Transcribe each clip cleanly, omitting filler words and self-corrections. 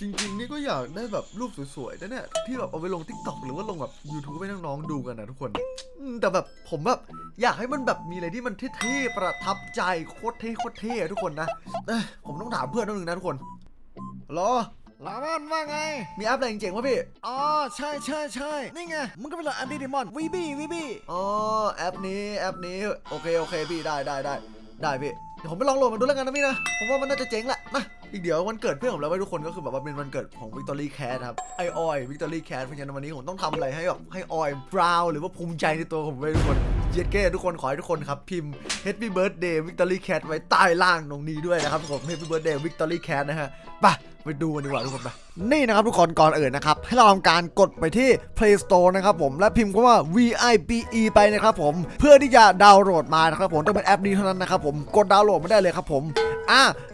จริงๆนี่ก็อยากได้แบบรูปสวยๆนะเนี่ยที่แบบเอาไปลง TikTok หรือว่าลงแบบ YouTube ให้น้องๆดูกันนะทุกคนแต่แบบผมแบบอยากให้มันแบบมีอะไรที่มันเท่ๆประทับใจโคตรเท่โคตรเท่ทุกคนนะผมต้องถามเพื่อนนึงนะทุกคนหรอลาวันว่าไงมีอัพอะไรเจ๋งๆวะพี่อ๋อใช่ใช่ใช่นี่ไงมันก็เป็นอันดีเดมอนวีบี้อ๋อแอปนี้โอเคพี่ได้พี่เดี๋ยวผมไปลองโหลดมันดูแล้วกันนะพี่นะผมว่ามันน่าจะเจ๋งแหละนะอีกเดี๋ยววันเกิดเพื่อนผมแล้วไว้ทุกคนก็คือแบบว่าเป็นวันเกิดของ Victory Cat ครับไอออย Victory Cat เพราะฉะนั้นวันนี้ผมต้องทำอะไรให้แบบให้ออยบราวหรือว่าภูมิใจในตัวผมไว้ทุกคนเจี๊ยดเก้ทุกคนขอให้ทุกคนครับพิมพ์ Happy Birthday Victory Cat ไว้ใต้ล่างตรงนี้ด้วยนะครับผม Happy Birthday Victory Cat นะฮะไปดูกันดีกว่าทุกคนไปนี่นะครับทุกคนก่อนอื่นนะครับให้เราทำการกดไปที่ Play Store นะครับผมและพิมพ์คำว่า VIBE ไปนะครับผมเพื่อที่จะดาวน์โหลดมานะครับผมต้องเป็นแอปนี้เท่านั้นนะครับผมกดดาวน์โหลดไม่ได้เลยครับผม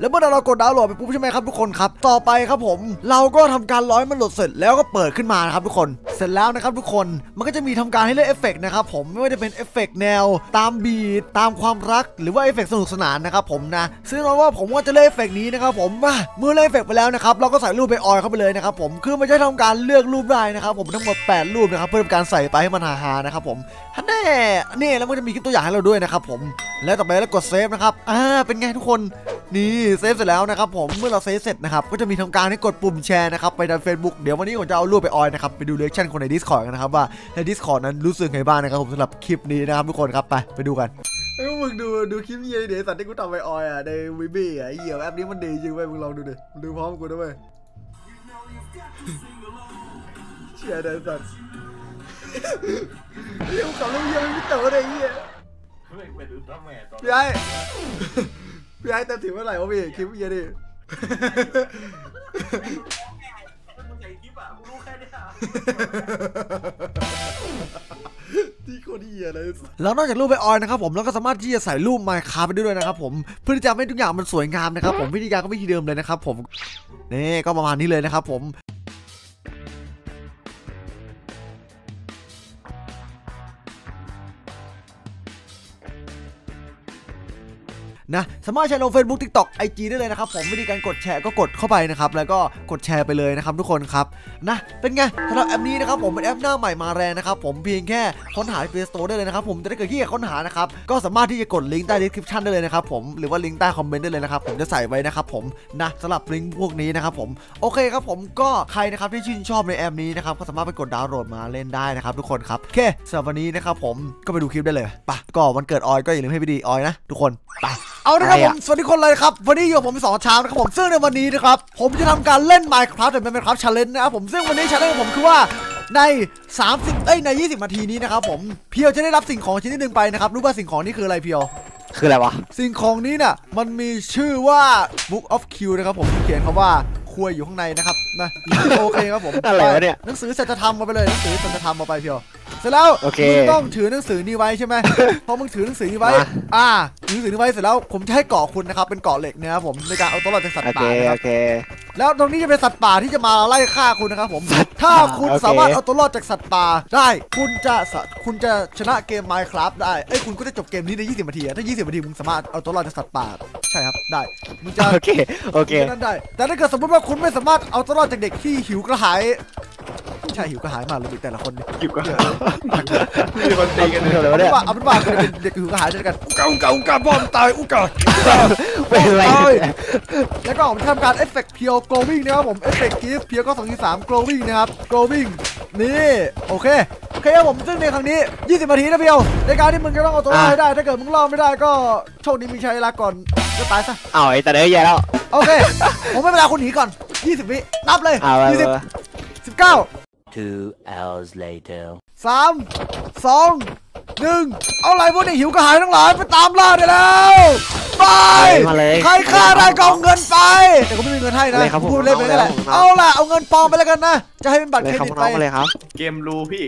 แล้วเมื่อเรากดดาวน์โหลดไปปุ๊บใช่ไหมครับทุกคนครับต่อไปครับผมเราก็ทำการร้อยมันโหลดเสร็จแล้วก็เปิดขึ้นมานะครับทุกคนเสร็จแล้วนะครับทุกคนมันก็จะมีทำการให้เลือกเอฟเฟกต์นะครับผมไม่ว่าจะเป็นเอฟเฟกต์แนวตามบีทตามความรักหรือว่าเอฟเฟกต์สนุกสนานนะครับผมนะซึ่งเราว่าผมว่าจะเลือกเอฟเฟกต์นี้นะครับผมเมื่อเลือกเอฟเฟกต์ไปแล้วนะครับเราก็ใส่รูปไปออยเข้าไปเลยนะครับผมคือมันจะทำการเลือกรูปได้นะครับผมทั้งหมด8รูปนะครับเพื่อทำการใส่ไปให้มันฮาๆนะครับผมแน่นี่แล้วมันจะมีคลิปตัวอย่างให้เราด้วยนะครับผมแล้วต่อไปแล้วกดเซฟนะครับเป็นไงทุกคนนี่เซฟเสร็จแล้วนะครับผมเมื่อเราเซฟเสร็จนะครับก็จะมีทำการให้กดปุ่มแชร์นะครับไปใน Facebook เดี๋ยววันนี้ผมจะเอารูปไปออยนะครับไปดูรีแอคชั่นคนใน Discord กันนะครับว่าใน Discord นั้นรู้สึกไงบ้างนะครับผมสำหรับคลิปนี้นะครับทุกคนครับไปดูกันมึงดูคลิปเยอะเดี๋ยวสัตว์ที่กูทำไปออยในวีบี้ไอ้เหี้ยแอปนี้มันดีจริงเว้ยมึงลองดูดิดูพร้อมกูด้วยเว้ยเชียร์เดี๋ยวสัตว์เดี๋ยวขับรถเยอะไม่เต๋อเลยเหี้ยพี่ไอ้เต็มถึงเมื่อไหร่วะพี่คลิปเยอะดิที่โคตรเยอะเลยแล้วนอกจากรูปไปออยนะครับผมเราก็สามารถที่จะใส่รูปไมค์คาไปด้วยนะครับผมเพื่อที่จะให้ทุกอย่างมันสวยงามนะครับผมวิธีการก็วิธีเดิมเลยนะครับผมนี่ก็ประมาณนี้เลยนะครับผมนะสามารถแชร์ลง Facebook TikTok IG ได้เลยนะครับผมวิธีการกดแชร์ก็กดเข้าไปนะครับแล้วก็กดแชร์ไปเลยนะครับทุกคนครับนะเป็นไงสำหรับแอปนี้นะครับผมเป็นแอปหน้าใหม่มาแรงนะครับผมเพียงแค่ค้นหาใน Play Store ได้เลยนะครับผมจะได้เกิดที่ค้นหานะครับก็สามารถที่จะกดลิงก์ใต้ description ได้เลยนะครับผมหรือว่าลิงก์ใต้คอมเมนต์ได้เลยนะครับผมจะใส่ไว้นะครับผมนะสำหรับลิงก์พวกนี้นะครับผมโอเคครับผมก็ใครนะครับที่ชื่นชอบในแอปนี้นะครับก็สามารถไปกดดาวน์โหลดมาเล่นได้นะครับทุกคนครับโอเคสำหรับวันนี้นะครับผมก็ไปดูคลิปได้เลยป่ะก็วันเกิดออยก็อย่าลืมให้พี่ดีออยนะทุกคนป่ะเอานะครับผมสวัสดีคนเลยครับวันนี้อยู่ผมสองชามนะครับผมซึ่งในวันนี้นะครับผมจะทำการเล่น Minecraft เป็น Minecraft Challenge นะครับผมซึ่งวันนี้ Challenge ของผมคือว่าใน20นาทีนี้นะครับผมเพียวจะได้รับสิ่งของชิ้นที่หนึ่งไปนะครับรู้ว่าสิ่งของนี้คืออะไรเพียวคืออะไรวะสิ่งของนี้น่ะมันมีชื่อว่า Book of Q นะครับผมเขียนคำว่าควยอยู่ข้างในนะครับนะโอเคครับผมอะไรวะเนี่ยหนังสือสัจธรรมมาไปเลยหนังสือสัจธรรมมาไปเพียวเสร็จแล้วมึงต้องถือหนังสือนี้ไว้ใช่ไหมพอมึงถือหนังสือนี้ไว้ถือหนังสือนี้ไว้เสร็จแล้วผมจะให้เกาะคุณนะครับเป็นเกาะเหล็กนะครับผมในการเอาตัวรอดจากสัตว์ป่านะครับแล้วตรงนี้จะเป็นสัตว์ป่าที่จะมาไล่ฆ่าคุณนะครับผมถ้าคุณสามารถเอาตัวรอดจากสัตว์ป่าได้คุณจะชนะเกม Minecraft ได้ไอ้คุณก็จะจบเกมนี้ใน20นาทีถ้า20นาทีมึงสามารถเอาตัวรอดจากสัตว์ป่าใช่ครับได้มึงจะโอเคนั้นได้แต่ถ้าเกิดสมมติว่าคุณไม่สามารถเอาตัวรอดจากเด็กที่หิวกระหายใช่หิวกระหายมากเลยแต่ละคนหิวกระหายมีคนตีกันเลยเหรอเนี่ยเอาเป็นว่าเป็นเด็กหิวกระหายด้วยกันอุกาบอมตายอุกาเป็นไรแล้วก็ผมทำการเอฟเฟกต์เพียวโกลวิ่งนะครับผมเอฟเฟกต์กิฟต์เพียวก็2-3โกลวิ่งนะครับโกลวิ่งนี่โอเคครับผมซึ่งในครั้งนี้20นาทีนะเพียวในการที่มึงจะต้องเอาตัวรอดให้ได้ถ้าเกิดมึงรอดไม่ได้ก็โชคดีมีชัยลาก่อนก็ตายซะเอาไอ้แต่เดี๋ยวแย่แล้วโอเคผมไม่เป็นไรคุณหนีก่อน20วินับเลย20 19Two hours later 3 2 1เอาไรพวกนี้หิวกระหายทั้งหลายไปตามล่าได้แล้วไปใครฆ่าได้ก็เอาเงินไปแต่ก็ไม่มีเงินให้นะพูดเล่นไปนั่นแหละเอาล่ะเอาเงินปลอมไปแล้วกันนะจะให้เป็นบัตรเครดิตไปเกมรู้พี่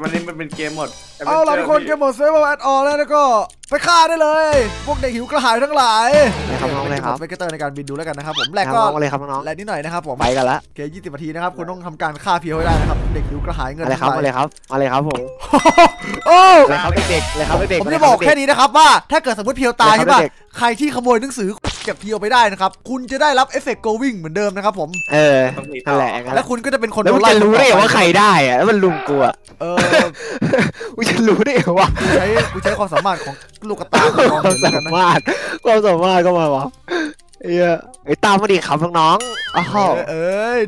วันนี้มันเป็นเกมหมดเอาล่ะทุกคนเกมหมดเซฟแอดออลแล้วก็ไปฆ่าได้เลยพวกเด็กหิวกระหายทั้งหลายนะครับน้องเลยครับไปกระเตอร์ในการบินดูแล้วกันนะครับผมแรกก็เลยครับน้องแรกนิดหน่อยนะครับผมไปกันละเกม20นาทีนะครับคุณต้องทำการฆ่าเพียวให้ได้นะครับเด็กหิวกระหายเงินอะไรครับผมโอ้เลยครับเด็กผมจะบอกแค่นี้นะครับว่าถ้าเกิดสมมติเพียวตายใช่ป่ะใครที่ขโมยหนังสือ เก็บเพียวไปได้นะครับคุณจะได้รับเอฟเฟกต์โกวิ่งเหมือนเดิมนะครับผมนั่นแหละแล้วคุณก็จะเป็นคนแล้วจะรู้ได้ว่าใครได้อะแล้วมันลุมกูอะกูจะรู้ได้ว่ากูใช้ความสามารถของลูกตาความสามารถก็มาวะไอ้ตามมาดิครับน้อง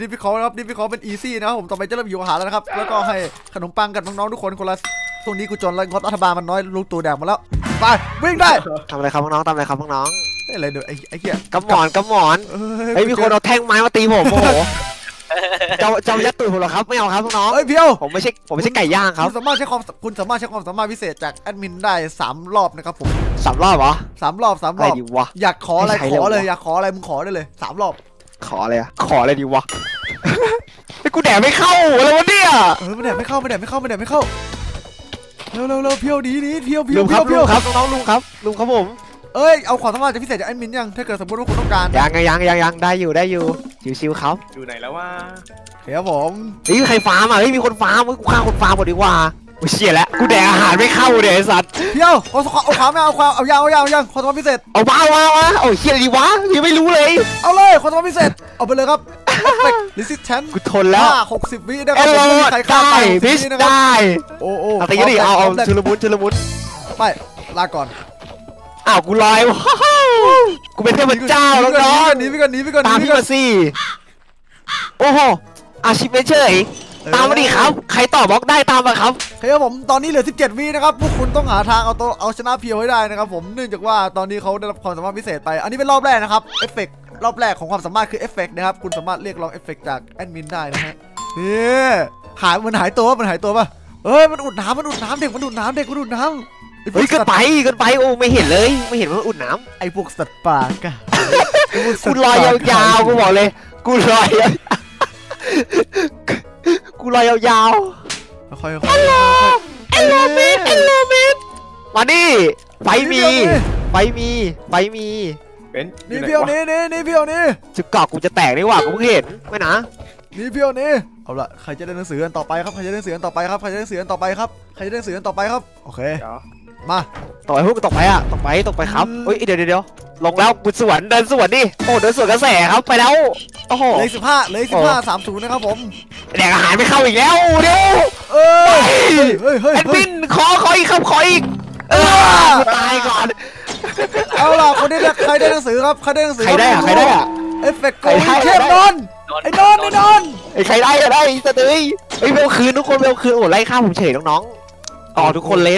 ดิพี่เขาครับดิพี่เขาเป็นอีซี่นะครับผมต่อไปจะเริ่มอยู่อาหารแล้วนะครับแล้วก็ให้ขนมปังกับน้องๆทุกคนคนละตรงนี้กูจนแล้วงบรัฐบาลมันน้อยลูกตัวแดงมาแล้วไปวิ่งได้ทำอะไรครับน้องทำอะไรครับน้องอะไรเดี๋ยวไอ้เหี้ยกระหมอนไอ้พี่คนเอาแท่งไม้มาตีผมโอ้โหเจ้ายัดตื่นผมเหรอครับไม่เอาครับน้องเฮ้ยเพียวผมไม่ใช่ไก่ย่างครับคุณสามารถใช้ความสามารถพิเศษจากแอดมินได้3รอบนะครับผม3รอบเหรอ3 รอบอยากขออะไรขอเลยอยากขออะไรมึงขอได้เลย3รอบขออะไรอะขออะไรดีวะไอ้กูแดดไม่เข้าอะไรวะเนี่ยมันแดดไม่เข้ามันแดดไม่เข้าเร็วเพียวดีเพียวลุงครับน้องลุงครับผมเอ้ยเอาความสามารถพิเศษจากแอดมินยังถ้าเกิดสมมติว่าคุณต้องการยังได้อยู่ชิวๆครับอยู่ไหนแล้ววะเดี๋ยวผมนี่ใครฟาร์มอ่ะมีคนฟาร์มกูฆ่าคนฟาร์มหมดดีกว่าโอ้ยเชี่ยแล้วกูแดกอาหารไม่เข้าเดี๋ยวไอ้สัตว์เดี๋ยวเอาความเอายังความสามารถพิเศษเอาบ้าวะโอ้ยเชี่ยดีวะยังไม่รู้เลยเอาเลยความสามารถพิเศษเอาไปเลยครับลิซิชันกูทนแล้ว60วินะครับได้พิชได้โอ้ตีกันดิเอาชุลมุนไปลาก่อนอ้าวกูลอยวะกูเป็นเทพเจ้าแล้วน้องหนีไปก่อนตามพี่มาสิโอ้โหอาชีพไม่เฉยตามมาดิครับใครต่อบล็อกได้ตามมาครับเฮ้ยผมตอนนี้เหลือ17วินะครับพวกคุณต้องหาทางเอาชนะเพียวให้ได้นะครับผมเนื่องจากว่าตอนนี้เขาได้รับความสามารถพิเศษไปอันนี้เป็นรอบแรกนะครับเอฟเฟกต์รอบแรกของความสามารถคือเอฟเฟกต์นะครับคุณสามารถเรียกร้องเอฟเฟกต์จากแอดมินได้นะฮะนี่มันหายตัวป่ะเฮ้ยมันอุดน้ำเด็กมันอุดน้ำเฮ้ยเกินไปโอ้ไม่เห็นว่าอุดน้ำไอ้พวกสัตว์ป่ากันกูลอยยาวๆกูบอกเลยกูลอยยาวๆค่อยๆเอลโลเมดมาดิไปมีนี่เพียวนี่จะกอกกูจะแตกนี่หว่ากูเพิ่งเห็นไม่นะนี่เพียวนี่เอาละใครจะได้หนังสืออันต่อไปครับโอเคมาต่อไปครับเฮ้ยเดี๋ยวลงแล้วกูสวนเดินสวนดิโอ้เดินสวนกระแสครับไปแล้วโอ้โหเลยสิบห้า30นะครับผมแดกอาหารไม่เข้าอีกแล้วเดี๋ยวเฮ้ยแอดมินขออีกตายก่อนเอาล่ะคนนี้ใครได้หนังสือครับใครได้อะเอฟเฟกต์โกยเทพนนท์ไอ้นนท์ใครได้ก็ได้สตือยไอ้เบลคืนทุกคนเบลคืนโอ้ไล่ฆ่าผมเฉยน้องอ๋อทุกคนเลย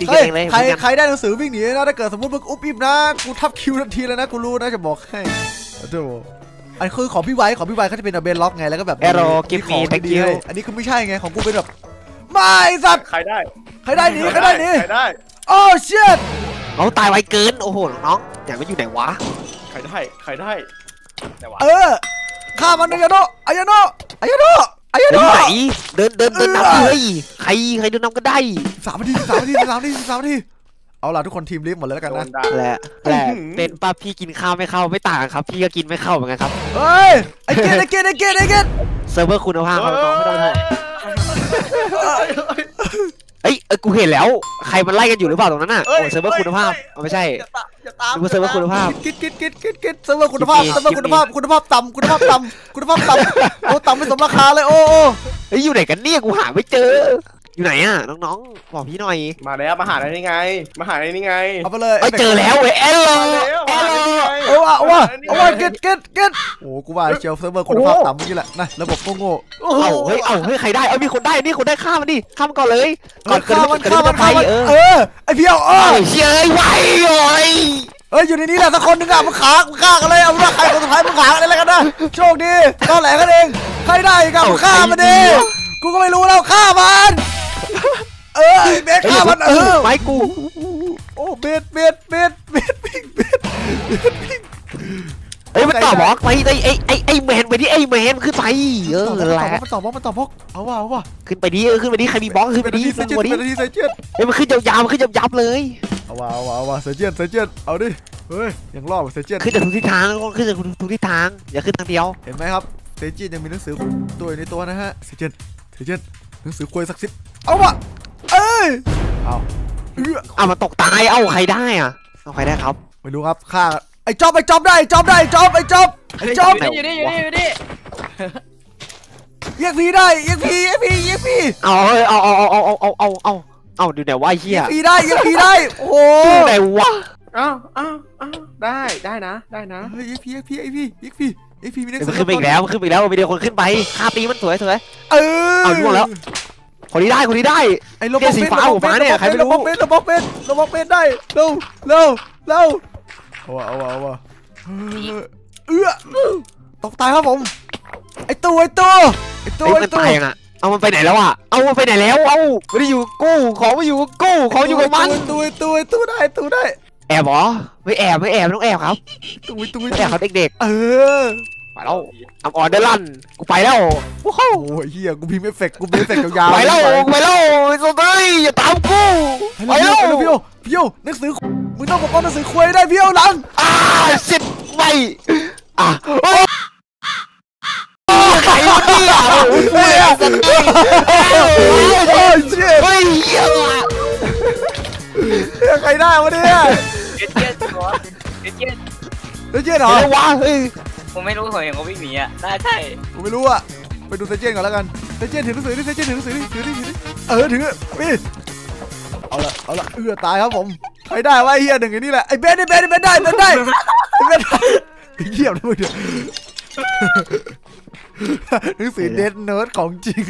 ตีเองเลยใครได้หนังสือวิ่งหนีนะถ้าเกิดสมมติมึงอุ๊บอิบนะกูทับคิวทันทีแล้วนะกูรู้นะจะบอกให้ดูอันคือของพี่ไวเขาจะเป็นเบนล็อกไงแล้วก็แบบแอโร่กิฟต์ของดีอันนี้คือไม่ใช่ไงของกูเป็นแบบไม่สัตว์ใครได้หนีโอ้เชี่ยเอาตายไวเกินโอ้โหน้องอยากไปอยู่ไหนวะใครได้ข้ามันอายาโนเดินน้ำเลยใครเดินน้ำก็ได้3 นาทีเอาล่ะทุกคนทีมลิฟหมดแล้วกันนะแหละเป็นป้าพี่กินข้าวไม่เข้าไม่ต่างครับพี่ก็กินไม่เข้าเหมือนกันครับเฮ้ยไอเกตเซิร์ฟเวอร์คุณภาพน้องไม่ต้องห่วงเอ้ยกูเห็นแล้วใครมันไล่กันอยู่หรือเปล่าตรงนั้นน่ะโอ้เซิร์ฟเวอร์คุณภาพไม่ใช่ดูเซิร์ฟเวอร์คุณภาพคิดเซิร์ฟเวอร์คุณภาพต่ำโอ้ต่ำไม่สมราคาเลยโอ้ไอ้อยู่ไหนกันเนี่ยกูหาไม่เจออยู่ไหนอ่ะน้องๆบอกพี่หน่อยมาแล้วมาหาได้นี่ไงเอาไปเลยเจอแล้วเว้ยเอลว่าเก็ตโอ้กูว่าเชลเซิร์ฟเวอร์คุณภาพต่ำเมื่อกี้แหละนะระบบโง่เฮ้ยใครได้เอ้ยมีคนได้นี่คนได้ข้ามมันดิข้ามก่อนเลยก่อนข้ามมันไปไอเพียวเชียร์ไว้เลยอยู่ในนี้แหละสักคนนึงอ่ะมันฆ่ากันเลยเอาละใครคนสุดท้ายมันฆ่ากันเลยกันนะโชคดีตอนแหลกกันเองใครได้กับฆ่ามันดิกูก็ไม่รู้แล้วฆ่ามันเบสฆ่ามันไม้กูโอ้เบสเอ้ยมันต่อบล็อกไปไอแมนไปดิไอแมนขึ้นไปมันต่อบล็อกเอาว่ะขึ้นไปดิใครมีบล็อกขึ้นไปดิเสือเจี๊ยดเฮ้ยมันขึ้นยาวๆมันขึ้นยับๆเลยเอาว่ะเสือเจี๊ยดเอาดิเฮ้ยยังรอดเสือเจี๊ยดขึ้นจากทุกทิศทางขึ้นจากทุกทิศทางอย่าขึ้นทางเดียวเห็นไหมครับเสือเจี๊ยดยังมีหนังสือตัวในตัวนะฮะเสือเจี๊ยดหนังสือควยศักดิ์สิทธิ์เอาว่ะเอ้ยเอามาตกตายเอาใครได้ครับไม่รู้ครับฆ่า ไอ้จ๊อบไอ้จ๊อบอยู่นี่เรียกพี่ได้เรียกพี่เอาดูไหนวะเฮียพี่ได้พี่ได้โอ้ดูไหนวะอ้าวได้ได้นะเรียกพี่เรียกพี่ไม่ได้ขึ้นไปอีกแล้วมีเดียวคนขึ้นไป5 ปีมันสวยเอาล่วงแล้วคนนี้ได้ไอ้โลบ็อกเป็นเนี่ยใครไม่รู้โลบ็อกเป็นได้เร็วเอาว่ะตกตายครับผมไอ้ตัวมันตายอ่ะเอามันไปไหนแล้วอ่ะเอาไม่ได้อยู่กู้ของไม่อยู่กู้ของอยู่กับมันตัวได้แอบหรอไม่แอบต้องแอบครับตัวแอบเขาเด็กๆไปแล้วอัมออเดอร์ลั่นกูไปแล้วว้าวโอ้ยเฮียกูพิมพ์เอฟเฟกต์ยาวๆไปแล้วโซเต้อย่าตามกูไปแล้วพี่โอหนังสือมึงต้องปกป้องหนังสือคุยได้พี่โอหลังสิบใบไข่เบี้ยใครได้วะเนี่ยเจนเหรอว้าผมไม่รู้ผมเห็นเขาวิ่งหนีอ่ะได้ใช่ผมไม่รู้อ่ะไปดูเซเจนก่อนแล้วกันเซเจนถือหนังสือดิเซเจนถือหนังสือดิถือดิถือพี่เอาละตายครับผมใครได้วะไอ้เหี้ยหนึ่งไอ้นี่แหละไอ้เบนได้เหี้ยด้วยหนังสือเดดเนิร์ดของจริง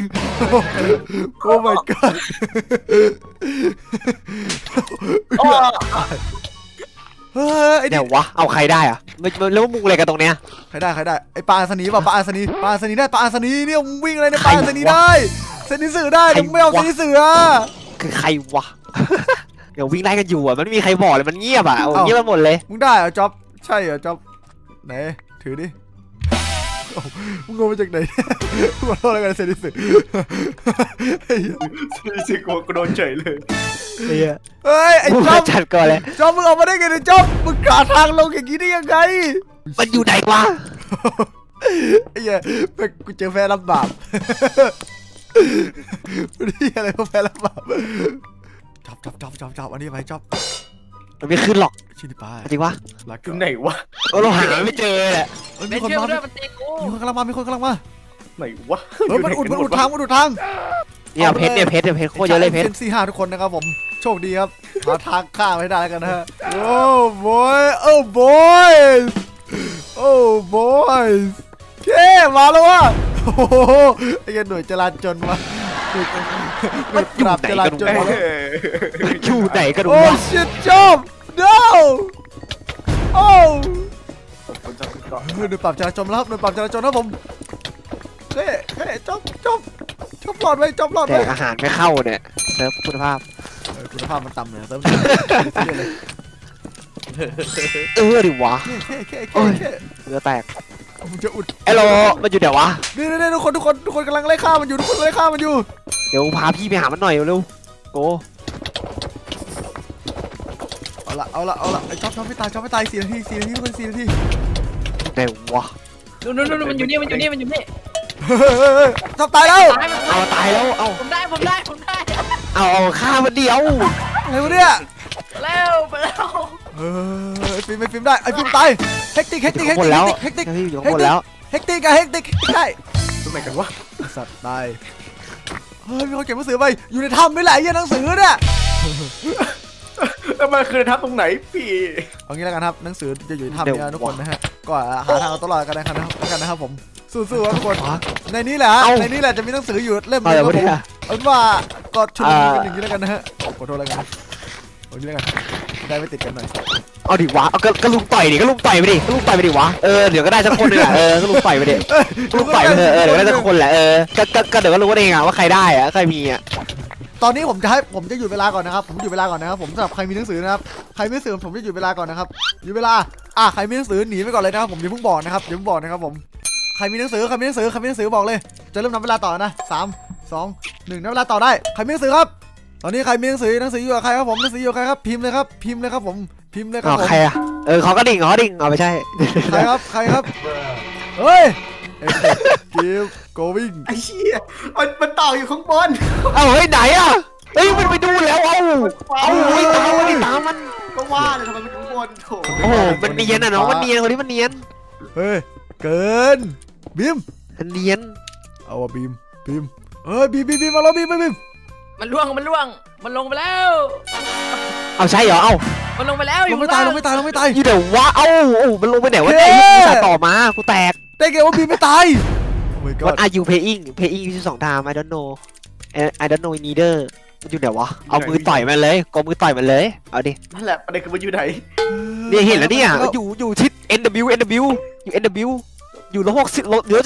โอ้ my god เดี๋ยววะเอาใครได้อะแล้วมุงอะไรกันตรงเนี้ยใครได้ไอปลาอัศนีป่ะปลาอัศนีได้ปลาอัศนีเนี่ยวิ่งอะไรในปลาอัศนีได้เซนิสือได้มึงไม่เอาเซนิสือคือใครวะเดี๋ยววิ่งได้กันอยู่อะมันไม่มีใครบอกเลยมันเงียบอะเงียบไปหมดเลยมึงได้เหรอจ๊อบใช่เหรอจ๊อบไหนถือดิมึงงงมาจากไหนมาเล่าอะไรกันเซนิสือกูโดนเฉยเลยเฮ้ยไอ้จ๊อบจัดก่อนเลยจ๊อบมึงออกมาได้ไงเนี่ยจ๊อบมึงกาทางลงอย่างนี้ได้ยังไงมันอยู่ไหนวะไอ้เหี้ยกูเจอแฟนลำบากนี่อะไรก็แฟนลำบากจ๊อบอันนี้ไปจ๊อบมันไม่ขึ้นหรอกชินป้าจริงวะหลักไหนวะเราหาไม่เจอแหละมีคนมามีคนกำลังมาไหนวะมันอุดทางเนี่ยเพชรโคตรเยอะเลยเพชร4-5ทุกคนนะครับผมโชคดีครับหาทางข้ามให้ได้กันนะฮะโอ้บอยเท่มาแล้ววะโอ้โหไอ้หน่วยจราจรวะมันอยู่ไหนกันวะโอ้ชิดจบ no โอ้หน่วยปราบจราจรแล้วครับหน่วยปราบจราจรนะผมเฮ้จบหลอดไว้แต่อาหารไม่เข้าเนี่ยเซิร์ฟคุณภาพมันต่ำเลยเซิร์ฟดิวะเรือแตกมันจะอุดไอ้โลมันอยู่เดี๋ยววะนี่ทุกคนกำลังไล่ฆ่ามันอยู่เดี๋ยวพาพี่ไปหามันหน่อยเร็วโกเอาละไอ้จ๊อบไม่ตาย4 นาทีทุกคน4 นาทีเดี๋ยววะนู่นมันอยู่นี่จับตายแล้วเอาตายแล้วเอาผมได้เอาฆ่ามันเดียวอะไรวะเนี่ยแล้วไอ้ฟิล์มได้ไอ้ฟิล์มตายเฮกติกหมดแล้วเฮกติกได้ตรงไหนกันวะสัตว์ตายเฮ้ยมีคนเก็บหนังสือไปอยู่ในถ้ำไม่ไหลยันหนังสือเนี่ยแล้วมันคือถ้ำตรงไหนพี่เอางี้แล้วกันครับหนังสือจะอยู่ในถ้ำเนี่ยทุกคนนะฮะก็หาทางเอาตัวรอดกันนะครับผมสู้ๆทุกคนในนี้แหละจะมีหนังสืออยู่เล่มนึงครับผมเอาเป็นว่ากดชุดกันอย่างนี้แล้วกันนะฮะขอโทษแล้วกันได้ไม่ติดกันหน่อยเอาดิวะเอาก็ลุงต่อยดิก็ลุงต่อยไปดิวะเดี๋ยวก็ได้สักคนเลยก็ลุงต่อยไปดิลุงต่อยไปเดี๋ยวก็ได้สักคนแหละก็เดี๋ยวก็รู้ว่าเองอะว่าใครได้อะใครมีอะตอนนี้ผมจะหยุดเวลาก่อนนะครับผมสำหรับใครมีหนังสือนะครับใครไม่สืบผมจะหยุดเวลาก่อนนะครับหยุดเวลาใครมีหนังสือหนีไปก่อนเลยนะครับผมเดี๋ยวผมบอกนะครับผมใครมีหนังสือบอกเลยจะเริ่มนับเวลาต่อนะ3-2-1นับเวลาต่อได้ใครมีหนังสือครับตอนนี้ใครมีหนังสืออยู่กับใครครับผมหนังสืออยู่กับใครครับพิมพ์เลยครับผมใครอะเขาก็ดิ่งเอาไม่ใช่ใครครับเฮ้ยเกม going ไอ้เชี่ยมันต่ออยู่ข้างบนเฮ้ยไหนอะเฮ้ยมันไปดูแล้วเอาตามมัน ก็ว่าเลยทำไมมันถึงวนโถโอ้โหมันเนียนอ่ะน้องมันเนียนคนนี้มันเนียนเฮ้ยเกินบีมมันเนียนเอาว่ะบีมเฮ้ยบีมมาแล้วบีมมันล่วงมันลงไปแล้วเอาใช่เหรอเอามันลงไปแล้วอยู่ไม่ตายลงไม่ตายอยู่เดี๋ยววะเอ้ามันลงไปไหนวะเนี่ยกูสาต่อมากูแตกได้ไงว่าบีมไม่ตายวันอายุเพย์อิง22 ดาว I don't know neither มันอยู่ไหนวะเอามือต่อยมันเลยกอมือต่อยมันเลยเอาดินั่นแหละประเด็นคือมันอยู่ไหนเนี่ยเห็นแล้วเนี่ยอยู่ทิศ NW อยู่ NW อยู่60เหลือ70-40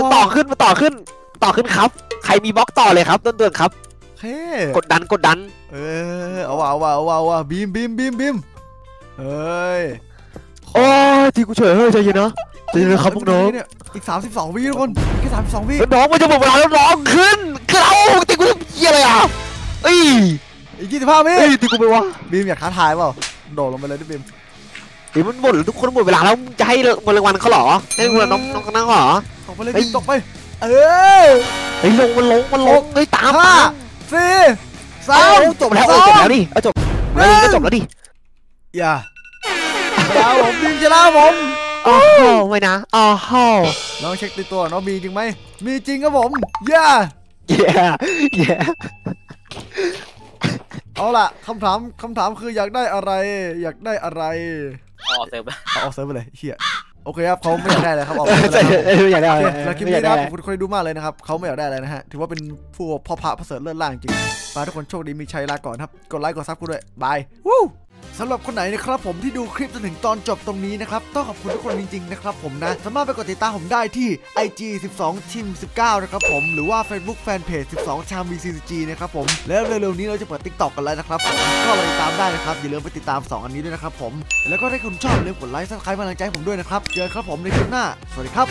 มันต่อขึ้นครับใครมีบล็อกต่อเลยครับต้นๆครับเฮ้กดดันเอาว่ะบีมเฮ้ยโอ้ทีกูเฉยเฮ้ยใจเย็นนะจริงนะครับพวกน้องอีก32 วิทุกคนแค่32 วิน้องมันจะหมดเวลาแล้วน้องขึ้นเอาตีกูเยี่ยอะไรอ่ะเอ้ยอีก25 วิตีกูไปวะบีมอยากท้าทายเปล่าโดดลงไปเลยที่บีมบีมมันหมดทุกคนหมดเวลาแล้วจะให้เงินรางวัลเขาหรอให้เงินน้องนั่งหรอตกไปเลยตกไปเออไอ้ลงไอ้ตาม5 4 3จบแล้วดิจบแล้วดิอย่าแล้วผมบีมจะล่าผมอ๋อไว้นะอ๋อน้องเช็คตัวน้องมีจริงไหมมีจริงครับผมเย้เอาล่ะคำถามคืออยากได้อะไรออกเซิร์ฟไปเลยเฮียโอเคครับเขาไม่อยากได้เลยครับออกเซิร์ฟอยากได้แล้วคลิปนี้นะครับคุณคนดูมากเลยนะครับเขาไม่อยากได้อะไรนะฮะถือว่าเป็นผู้พ่อพระประเสริฐเลิศล่างจริงไปทุกคนโชคดีมีชัยลาก่อนครับกดไลค์กดซับกูด้วยบายวู้สำหรับคนไหนนะครับผมที่ดูคลิปจนถึงตอนจบตรงนี้นะครับต้องขอบคุณทุกคนจริงๆนะครับผมนะสามารถไปกดติดตามผมได้ที่ IG 12 Team 19นะครับผมหรือว่า Facebook Fanpage 12 Cham VCG นะครับผมแล้วเร็วๆนี้เราจะเปิด TikTok กันแล้วนะครับผมก็ไปติดตามได้นะครับอย่าลืมไปติดตาม2อันนี้ด้วยนะครับผมแล้วก็ถ้าคุณชอบอย่าลืมกดไลค์ Subscribe กำลังใจผมด้วยนะครับเจอกันครับผมในคลิปหน้าสวัสดีครับ